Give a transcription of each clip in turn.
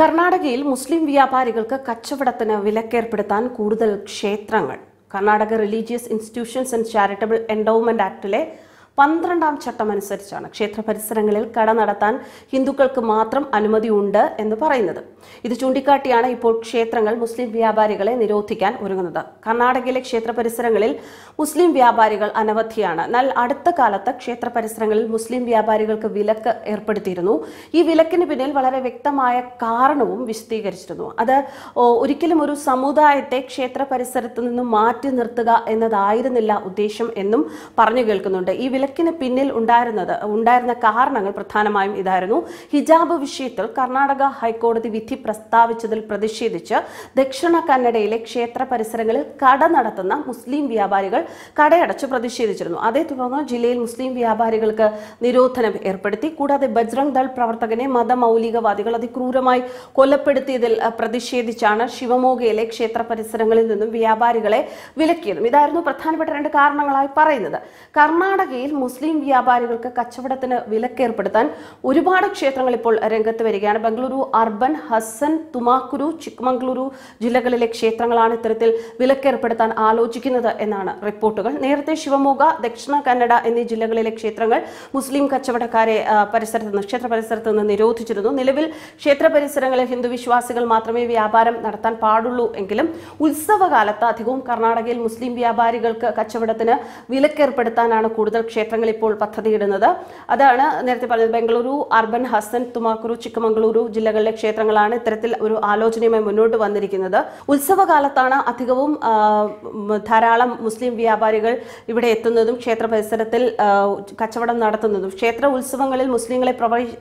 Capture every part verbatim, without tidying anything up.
കർണാടകയിൽ മുസ്ലിം വ്യാപാരികൾക്ക് കച്ചവടത്തിന് വിലക്കേർപ്പെടുത്താൻ കൂടുതൽ ക്ഷേത്രങ്ങൾ. Karnataka religious institutions and charitable endowment ആക്ടിലെ പന്ത്രണ്ടാം ചട്ടമനുസരിച്ചാണ് ക്ഷേത്ര പരിസരങ്ങളിൽ കട നടത്താൻ ഹിന്ദുക്കൾക്ക് മാത്രം അനുമതിയുണ്ട് എന്ന് പറയുന്നത്. ഇത് ചൂണ്ടിക്കാട്ടിയാണ് ഇപ്പോൾ ക്ഷേത്രങ്ങൾ മുസ്ലിം വ്യാപാരികളെ നിരോധിക്കാൻ ഒരുങ്ങുന്നത്. കർണാടകയിലെ ക്ഷേത്ര പരിസരങ്ങളിൽ മുസ്ലിം വ്യാപാരികൾ അനവധിയാണ്. എന്നാൽ അടുത്ത കാലത്ത് ക്ഷേത്ര പരിസരങ്ങളിൽ മുസ്ലിം വ്യാപാരികൾക്ക് വിലക്ക് ഏർപ്പെടുത്തിയിരുന്നു. ഈ വിലക്കിന് പിന്നിൽ വളരെ വ്യക്തമായ കാരണവും വിശദീകരിച്ചിരുന്നു. അത് ഒരിക്കലും ഒരു സമുദായത്തെ ക്ഷേത്ര പരിസരത്ത് നിന്നും മാറ്റി നിർത്തുക എന്നതായിരുന്നില്ല ഉദ്ദേശം എന്നും പറഞ്ഞു കേൾക്കുന്നുണ്ട്. ഈ വിലക്കിന് പിന്നിൽ ഉണ്ടായിരുന്നത് ഉണ്ടായിരുന്ന കാരണങ്ങൾ പ്രധാനമായും ഇതായിരുന്നു. ഹിജാബ് വിഷയത്തിൽ കർണാടക ഹൈക്കോടതി വിധി പ്രസ്താവിച്ചതിൽ പ്രതിഷേധിച്ച് ദക്ഷിണ കന്നഡയിലെ ക്ഷേത്ര പരിസരങ്ങളിൽ കട നടത്തുന്ന മുസ്ലിം വ്യാപാരികൾ കടയടച്ച് പ്രതിഷേധിച്ചിരുന്നു. അതേ തുടർന്ന് ജില്ലയിൽ മുസ്ലിം വ്യാപാരികൾക്ക് നിരോധനം ഏർപ്പെടുത്തി. കൂടാതെ ബജ്രംഗ് ദൾ പ്രവർത്തകനെ മതമൗലികവാദികൾ അതിക്രൂരമായി കൊലപ്പെടുത്തിയതിൽ പ്രതിഷേധിച്ചാണ് ശിവമോഗയിലെ ക്ഷേത്ര പരിസരങ്ങളിൽ നിന്നും വ്യാപാരികളെ വിലക്കിയതും. ഇതായിരുന്നു പ്രധാനപ്പെട്ട രണ്ട് കാരണങ്ങളായി പറയുന്നത്. കർണാടകയിൽ മുസ്ലിം വ്യാപാരികൾക്ക് കച്ചവടത്തിന് വിലക്കേർപ്പെടുത്താൻ ഒരുപാട് ക്ഷേത്രങ്ങൾ ഇപ്പോൾ രംഗത്ത് വരികയാണ്. ബംഗളൂരു, അർബൻ, ഹസൻ, തുമാക്കുരു, ചിക്മംഗ്ളൂരു ജില്ലകളിലെ ക്ഷേത്രങ്ങളാണ് ഇത്തരത്തിൽ വിലക്കേർപ്പെടുത്താൻ ആലോചിക്കുന്നത് എന്നാണ് റിപ്പോർട്ടുകൾ. നേരത്തെ ശിവമോഗ, ദക്ഷിണ കന്നഡ എന്നീ ജില്ലകളിലെ ക്ഷേത്രങ്ങൾ മുസ്ലിം കച്ചവടക്കാരെ പരിസരത്ത് നിന്ന് ക്ഷേത്ര പരിസരത്ത് നിന്ന് നിരോധിച്ചിരുന്നു. നിലവിൽ ക്ഷേത്ര പരിസരങ്ങളിൽ ഹിന്ദുവിശ്വാസികൾ മാത്രമേ വ്യാപാരം നടത്താൻ പാടുള്ളൂ എങ്കിലും ഉത്സവകാലത്ത് അധികവും കർണാടകയിൽ മുസ്ലിം വ്യാപാരികൾക്ക് കച്ചവടത്തിന് വിലക്കേർപ്പെടുത്താനാണ് കൂടുതൽ ക്ഷേത്രങ്ങൾ ഇപ്പോൾ പദ്ധതിയിടുന്നത്. അതാണ് നേരത്തെ പറഞ്ഞത്. ബംഗളൂരു, അർബൻ, ഹസൻ, തുമാക്കുരു, ചിക്കമംഗളൂരു ജില്ലകളിലെ ക്ഷേത്രങ്ങളാണ് ഇത്തരത്തിൽ ഒരു ആലോചനയുമായി മുന്നോട്ട് വന്നിരിക്കുന്നത്. ഉത്സവകാലത്താണ് അധികവും ധാരാളം മുസ്ലിം വ്യാപാരികൾ ഇവിടെ എത്തുന്നതും ക്ഷേത്ര പരിസരത്തിൽ കച്ചവടം നടത്തുന്നതും. ക്ഷേത്ര ഉത്സവങ്ങളിൽ മുസ്ലിങ്ങളെ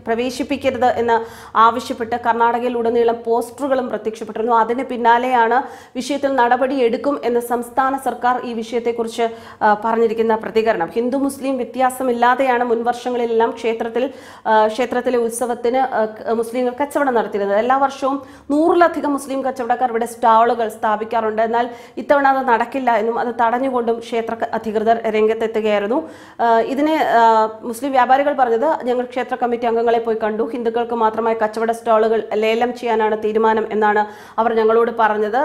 പ്രവേശിപ്പിക്കരുത് എന്ന് ആവശ്യപ്പെട്ട് കർണാടകയിൽ ഉടനീളം പോസ്റ്ററുകളും പ്രത്യക്ഷപ്പെട്ടിരുന്നു. അതിന് പിന്നാലെയാണ് വിഷയത്തിൽ നടപടിയെടുക്കും എന്ന് സംസ്ഥാന സർക്കാർ ഈ വിഷയത്തെക്കുറിച്ച് പറഞ്ഞിരിക്കുന്ന പ്രതികരണം. ഹിന്ദു മുസ്ലിം വ്യത്യാസമില്ലാതെയാണ് മുൻവർഷങ്ങളിലെല്ലാം ക്ഷേത്രത്തിൽ ക്ഷേത്രത്തിലെ ഉത്സവത്തിന് മുസ്ലിങ്ങൾ കച്ചവടം നടത്തിയിരുന്നത്. എല്ലാ വർഷവും നൂറിലധികം മുസ്ലിം കച്ചവടക്കാർ ഇവിടെ സ്റ്റാളുകൾ സ്ഥാപിക്കാറുണ്ട്. എന്നാൽ ഇത്തവണ അത് നടക്കില്ല എന്നും അത് തടഞ്ഞുകൊണ്ടും ക്ഷേത്ര അധികൃതർ രംഗത്തെത്തുകയായിരുന്നു. ഇതിനെ മുസ്ലിം വ്യാപാരികൾ പറഞ്ഞത്, ഞങ്ങൾ ക്ഷേത്ര കമ്മിറ്റി അംഗങ്ങളെ പോയി കണ്ടു, ഹിന്ദുക്കൾക്ക് മാത്രമായി കച്ചവട സ്റ്റാളുകൾ ലേലം ചെയ്യാനാണ് തീരുമാനം എന്നാണ് അവർ ഞങ്ങളോട് പറഞ്ഞത്.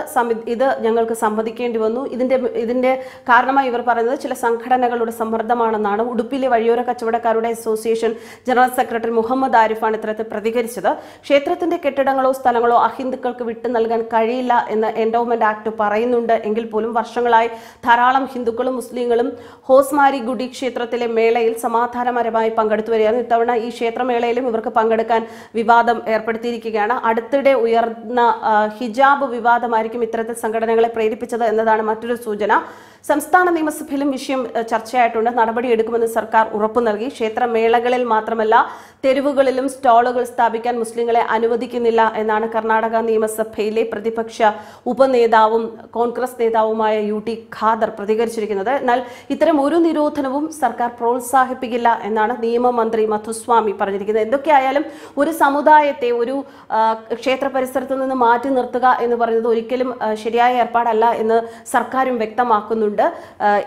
ഇത് ഞങ്ങൾക്ക് സമ്മതിക്കേണ്ടി വന്നു. ഇതിന്റെ ഇതിന്റെ കാരണമായി ഇവർ പറയുന്നത് ചില സംഘടനകളുടെ സമ്മർദ്ദമാണ് ാണ് ഉടുപ്പിലെ വഴിയോര കച്ചവടക്കാരുടെ അസോസിയേഷൻ ജനറൽ സെക്രട്ടറി മുഹമ്മദ് ആരിഫാണ് ഇത്തരത്തിൽ പ്രതികരിച്ചത്. ക്ഷേത്രത്തിന്റെ കെട്ടിടങ്ങളോ സ്ഥലങ്ങളോ അഹിന്ദുക്കൾക്ക് വിട്ടു നൽകാൻ കഴിയില്ല എന്ന് എൻഡോവ്മെന്റ് ആക്ട് പറയുന്നുണ്ട് എങ്കിൽ പോലും വർഷങ്ങളായി ധാരാളം ഹിന്ദുക്കളും മുസ്ലിങ്ങളും ഹോസ്മാരി ഗുഡി ക്ഷേത്രത്തിലെ മേളയിൽ സമാധാനപരമായി പങ്കെടുത്തു വരികയാണ്. ഇത്തവണ ഈ ക്ഷേത്രമേളയിലും ഇവർക്ക് പങ്കെടുക്കാൻ വിവാദം ഏർപ്പെടുത്തിയിരിക്കുകയാണ്. അടുത്തിടെ ഉയർന്ന ഹിജാബ് വിവാദമായിരിക്കും ഇത്തരത്തിൽ സംഘടനകളെ പ്രേരിപ്പിച്ചത് എന്നതാണ് മറ്റൊരു സൂചന. സംസ്ഥാന നിയമസഭയിലും വിഷയം ചർച്ചയായിട്ടുണ്ട്. നടപടിയെടുക്കുമെന്ന് സർക്കാർ ഉറപ്പു നൽകി. ക്ഷേത്രമേളകളിൽ മാത്രമല്ല തെരുവുകളിലും സ്റ്റാളുകൾ സ്ഥാപിക്കാൻ മുസ്ലിങ്ങളെ അനുവദിക്കുന്നില്ല എന്നാണ് കർണാടക നിയമസഭയിലെ പ്രതിപക്ഷ ഉപനേതാവും കോൺഗ്രസ് നേതാവുമായ യു ടി ഖാദർ പ്രതികരിച്ചിരിക്കുന്നത്. എന്നാൽ ഇത്തരം ഒരു നിരോധനവും സർക്കാർ പ്രോത്സാഹിപ്പിക്കില്ല എന്നാണ് നിയമമന്ത്രി മധുസ്വാമി പറഞ്ഞിരിക്കുന്നത്. എന്തൊക്കെയായാലും ഒരു സമുദായത്തെ ഒരു ക്ഷേത്ര പരിസരത്ത് നിന്ന് മാറ്റി നിർത്തുക എന്ന് പറയുന്നത് ഒരിക്കലും ശരിയായ ഏർപ്പാടല്ല എന്ന് സർക്കാരും വ്യക്തമാക്കുന്നുണ്ട്.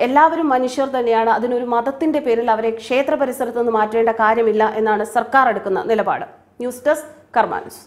എല്ലാവരും മനുഷ്യർ തന്നെയാണ്. അതിനൊരു മതത്തിന്റെ പേരിൽ അവരെ ക്ഷേത്ര പരിസരത്ത് നിന്ന് മാറ്റേണ്ട കാര്യമില്ല എന്നാണ് സർക്കാർ എടുക്കുന്ന നിലപാട്. News desk Karma news.